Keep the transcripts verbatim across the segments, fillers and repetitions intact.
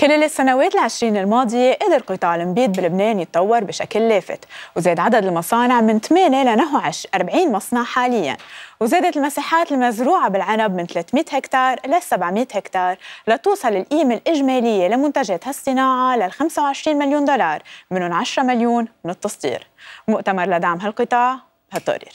خلال السنوات العشرين الماضية قدر قطاع النبيذ بلبنان يتطور بشكل لافت، وزاد عدد المصانع من ثمانية لنحو أربعين مصنع حالياً، وزادت المساحات المزروعة بالعنب من ثلاثمئة هكتار ل سبعمئة هكتار لتوصل القيمة الإجمالية لمنتجات هالصناعة لل خمسة وعشرين مليون دولار، منهم عشرة مليون من التصدير. مؤتمر لدعم هالقطاع بهالتقرير.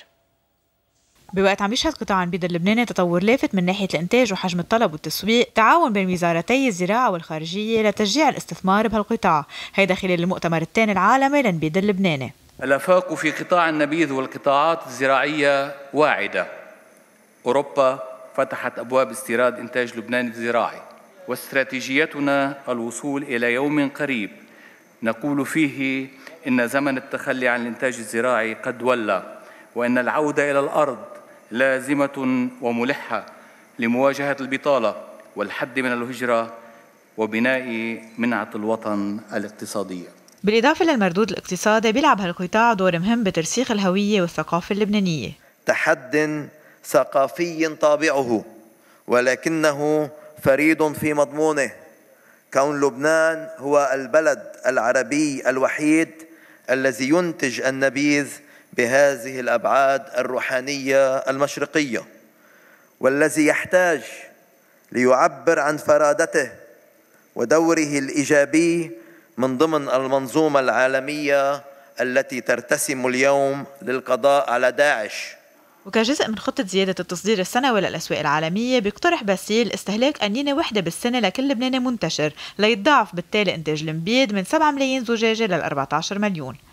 بوقت عم يشهد قطاع النبيذ اللبناني تطور لافت من ناحيه الانتاج وحجم الطلب والتسويق، تعاون بين وزارتي الزراعه والخارجيه لتشجيع الاستثمار بهالقطاع، هيدا خلال المؤتمر الثاني العالمي للنبيذ اللبناني. الافاق في قطاع النبيذ والقطاعات الزراعيه واعده. اوروبا فتحت ابواب استيراد انتاج لبنان الزراعي، واستراتيجيتنا الوصول الى يوم قريب نقول فيه ان زمن التخلي عن الانتاج الزراعي قد ولى، وان العوده الى الارض لازمة وملحة لمواجهة البطالة والحد من الهجرة وبناء منعة الوطن الاقتصادية. بالإضافة للمردود الاقتصادي، بيلعب هالقطاع دور مهم بترسيخ الهوية والثقافة اللبنانية. تحد ثقافي طابعه، ولكنه فريد في مضمونه، كون لبنان هو البلد العربي الوحيد الذي ينتج النبيذ بهذه الأبعاد الروحانية المشرقية، والذي يحتاج ليعبر عن فرادته ودوره الإيجابي من ضمن المنظومة العالمية التي ترتسم اليوم للقضاء على داعش. وكجزء من خطة زيادة التصدير السنوي للأسواق العالمية، بيقترح باسيل استهلاك قنينة وحدة بالسنة لكل لبناني منتشر، ليتضاعف بالتالي إنتاج النبيذ من سبعة ملايين زجاجة لل أربعة عشر مليون.